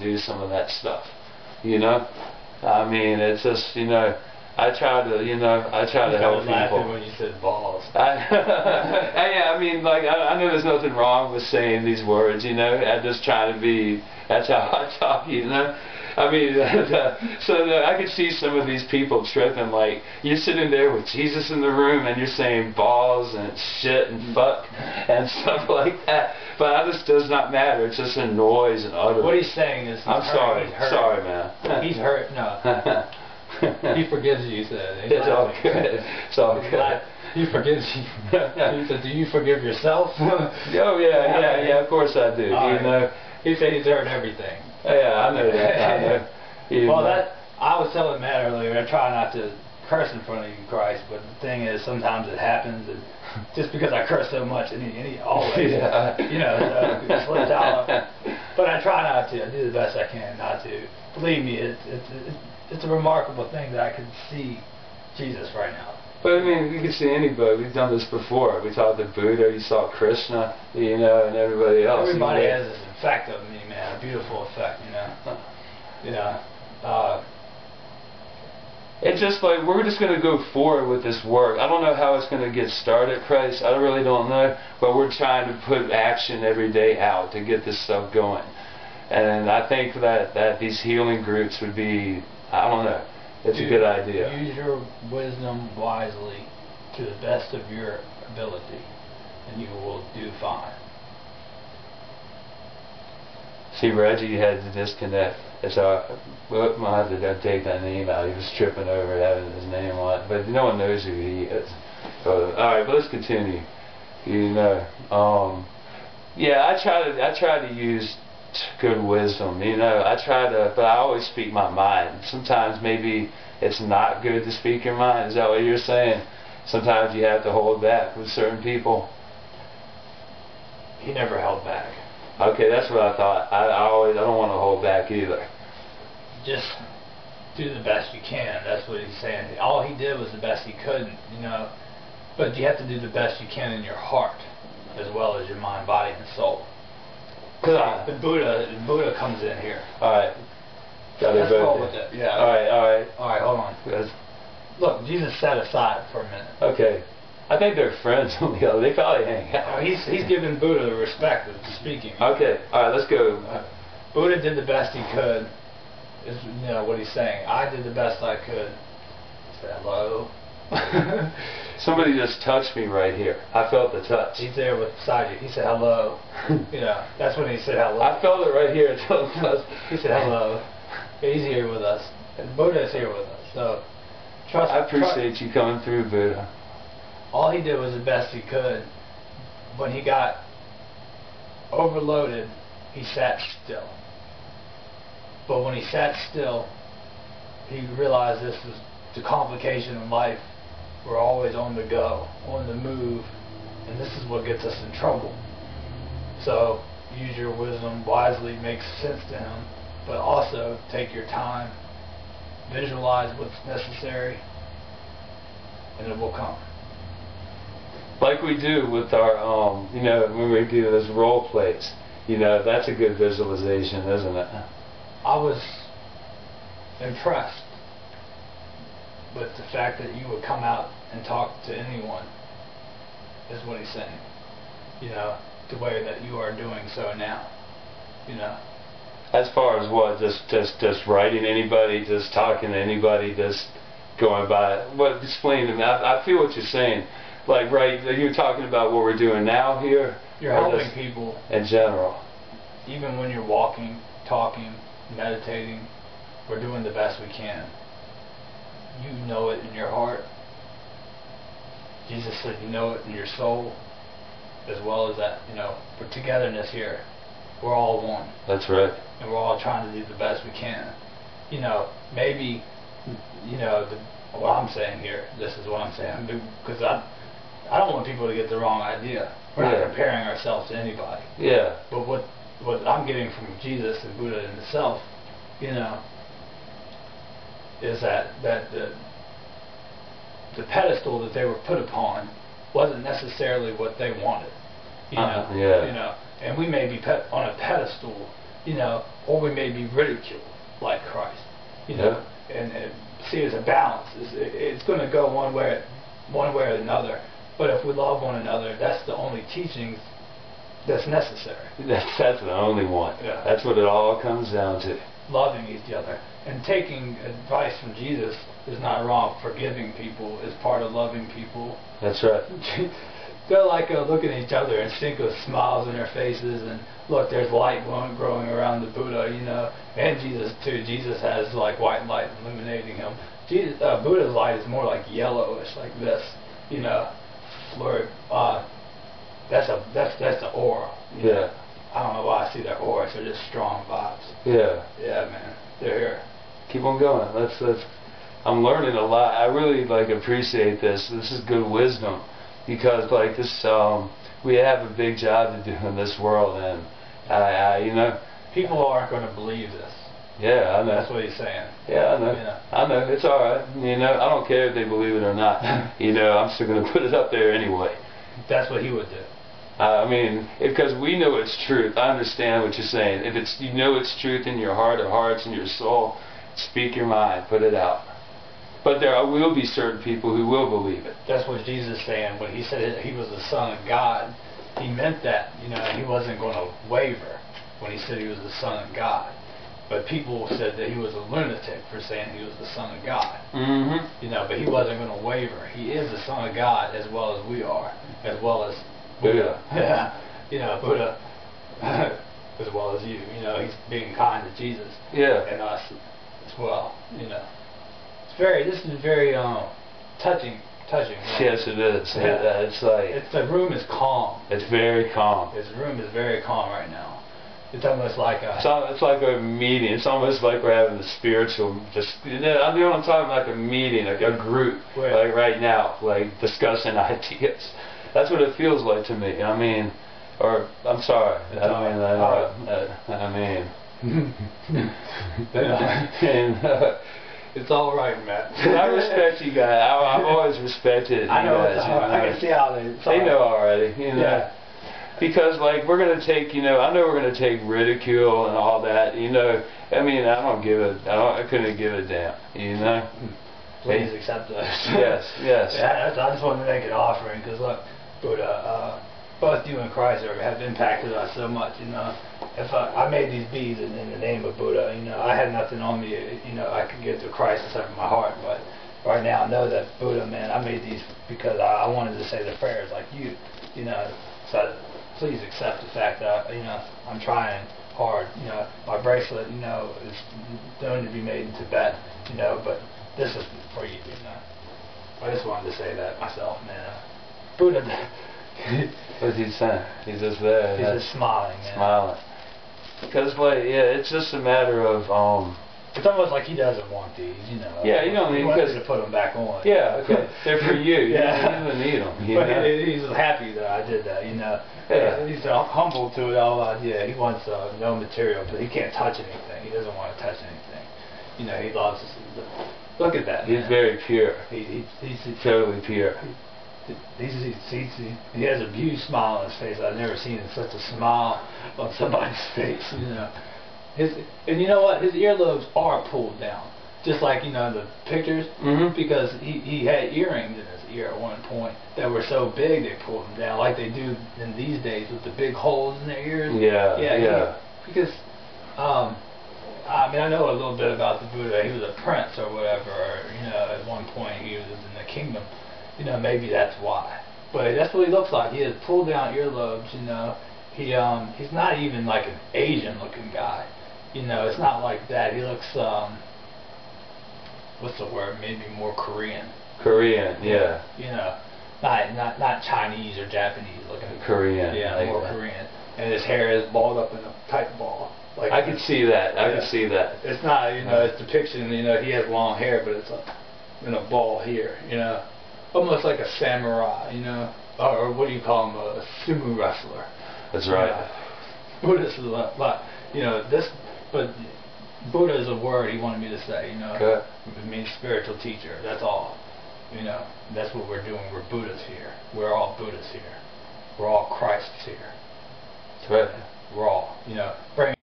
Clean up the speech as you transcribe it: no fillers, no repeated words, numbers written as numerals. do some of that stuff, you know. I mean, it's just, you know, I try to help people. I was laughing when you said balls. I mean, like, I know there's nothing wrong with saying these words, you know. I just try to be, that's how I talk, you know. I mean, I could see some of these people tripping, like, you're sitting there with Jesus in the room and you're saying balls and shit and fuck and stuff like that. But that just does not matter. It's just a noise and utter. What he's saying is, I'm sorry, man. He's hurt, no. He forgives you, he said. It's all good. It's all good. He forgives you. He said, do you forgive yourself? Oh, yeah, of course I do. You know, he said he's hurt everything. Yeah, I know that. Well, I was telling Matt earlier, I try not to curse in front of you, Christ, but the thing is, sometimes it happens, and just because I curse so much, and he always, you know, it slips out. But I try not to. I do the best I can not to. Believe me, it's a remarkable thing that I can see Jesus right now. But I mean, you can see anybody. We've done this before. We talked to Buddha, you saw Krishna, you know, and everybody else. Everybody has this effect of me, man, a beautiful effect, you know. You know. It's just like, we're just going to go forward with this work. I don't know how it's going to get started, Christ. I really don't know. But we're trying to put action every day out to get this stuff going. And I think that these healing groups would be, I don't know. It's a good idea. Use your wisdom wisely to the best of your ability, and you will do fine. See, Reggie had to disconnect. So I might have to take that name out. He was tripping over having his name on, but no one knows who he is. But, all right, but let's continue. You know, yeah, I try to use good wisdom, you know. I try to, but I always speak my mind. Sometimes maybe it's not good to speak your mind. Is that what you're saying? Sometimes you have to hold back with certain people. He never held back. Okay, that's what I thought. I don't want to hold back either. Just do the best you can. That's what he's saying. All he did was the best he could, you know. But you have to do the best you can in your heart, as well as your mind, body, and soul. Because Buddha comes in here. Alright. Let's roll with it. Yeah. Alright, hold on. Yes. Look, Jesus sat aside for a minute. Okay. I think they're friends on the other. They probably hang out. He's giving Buddha the respect of speaking. Okay. Alright, let's go. Buddha did the best he could, is, you know, what he's saying. I did the best I could. Say hello. Somebody just touched me right here. I felt the touch. He's there beside you. He said hello. You know, that's when he said hello. I felt it right here. He said hello. He's here with us. And Buddha's here with us. So trust. I appreciate you coming through, Buddha. All he did was the best he could. When he got overloaded, he sat still. But when he sat still, he realized this was the complication of life. We're always on the go, on the move, and this is what gets us in trouble. So use your wisdom wisely, makes sense to him, but also take your time, visualize what's necessary, and it will come. Like we do with our, you know, when we do those role plays, you know, that's a good visualization, isn't it? I was impressed with the fact that you would come out and talk to anyone, is what he's saying. You know, the way that you are doing so now. You know. As far as what, just writing anybody, just talking to anybody, just going by it. What, explain to me. I feel what you're saying. Like, right, you're talking about what we're doing now here. You're helping people in general. Even when you're walking, talking, meditating, we're doing the best we can. You know it in your heart. Jesus said you know it in your soul, as well as that, you know, we're togetherness here. We're all one. That's right. And we're all trying to do the best we can. You know, maybe, you know, what I'm saying here, this is what I'm saying, because I don't want people to get the wrong idea. We're not comparing ourselves to anybody. Yeah. But what I'm getting from Jesus and Buddha and itself, you know, is that the pedestal that they were put upon wasn't necessarily what they wanted, you know. And we may be on a pedestal, you know, or we may be ridiculed like Christ, you know, and see it as a balance. It's going to go one way or another. But if we love one another, that's the only teachings that's necessary. That's the only one. Yeah. That's what it all comes down to. Loving each other. And taking advice from Jesus is not wrong. Forgiving people is part of loving people. That's right. They're like looking at each other and think of smiles on their faces, and look, there's light growing around the Buddha, you know, and Jesus too. Jesus has like white light illuminating him. Buddha's light is more like yellowish, like this, you know, that's the aura. Yeah. I don't know why I see that aura. They're just strong vibes. Yeah. Yeah, man. They're here. Keep on going. Let's. I'm learning a lot. I really like appreciate this. This is good wisdom. Because like this, we have a big job to do in this world, and you know, people aren't going to believe this. Yeah, I know. That's what he's saying. Yeah, I know. Yeah. I know. It's all right. You know, I don't care if they believe it or not. You know, I'm still going to put it up there anyway. That's what he would do. I mean, because we know it's truth. I understand what you're saying. If it's, you know, it's truth in your heart of hearts and your soul, speak your mind, put it out. But there will be certain people who will believe it. That's what Jesus is saying. When he said he was the Son of God, he meant that. You know, he wasn't going to waver when he said he was the Son of God. But people said that he was a lunatic for saying he was the Son of God. Mm-hmm. You know, but he wasn't going to waver. He is the Son of God as well as we are, as well as Buddha. Yeah. You know, Buddha, as well as you. You know, he's being kind to Jesus. Yeah. And us as well, you know. This is very touching. Right? Yes, it is. Yeah. It's like the room is calm. It's very calm. This room is very calm right now. It's almost like a. It's like a meeting. It's almost like we're having a spiritual. Just, you know, I know what I'm talking about, like a meeting, like a group, like right now, like discussing ideas. That's what it feels like to me. I mean, or I'm sorry. It's all right, Matt. I respect you guys. I've always respected you guys. It's all right. I can see how they know already. You know, yeah. Because like we're gonna take, you know, I know we're gonna take ridicule and all that. You know, I mean, I couldn't give a damn. You know. Please accept those. Yes, yes. Yeah, I just wanted to make an offering because look, Buddha, both you and Christ have impacted us so much. You know. If I made these beads in the name of Buddha, you know, I had nothing on me, you know, I could get to Christ inside of my heart, but right now I know that Buddha, man, I made these because I wanted to say the prayers like you, you know, so please accept the fact that, you know, I'm trying hard, you know, my bracelet, you know, is known to be made in Tibet, you know, but this is for you, you know. I just wanted to say that myself, man. Buddha. What's he saying? He's just there. He's just smiling, man. Smiling. Because, like, yeah, it's just a matter of, It's almost like he doesn't want these, you know. Yeah, you don't need them to put them back on. Yeah, okay. They're for you. Yeah. You don't need them. You know? He's happy that I did that, you know. Yeah. He's humble to it all. Yeah, he wants no material, but he can't touch anything. He doesn't want to touch anything. You know, he loves... Look at that. He's very pure. He's totally pure. He has a huge smile on his face. I've never seen such a smile on somebody's face. You know, and you know what? His earlobes are pulled down, just like, you know, the pictures, because he had earrings in his ear at one point that were so big they pulled them down, like they do in these days with the big holes in their ears. Yeah, yeah, yeah. Because, I mean, I know a little bit about the Buddha. He was a prince or whatever. Or, you know, at one point he was in the kingdom. You know, maybe that's why. But that's what he looks like. He has pulled down earlobes, you know. He's not even like an Asian-looking guy. You know, it's not like that. He looks, what's the word? Maybe more Korean. Korean, yeah. You know, not Chinese or Japanese-looking. Korean. Yeah, like more that. Korean. And his hair is balled up in a tight ball. Like I can see that. Yeah. I can see that. It's not, you know, it's depiction, you know, he has long hair, but it's in a ball here, you know. Almost like a samurai, you know, or what do you call him, a sumo wrestler. That's right. Buddha is a lot, you know, this, but Buddha is a word he wanted me to say, you know. Good. It means spiritual teacher, that's all, you know, that's what we're doing, we're Buddhas here, we're all Buddhas here, we're all Christs here. That's right. We're all, you know,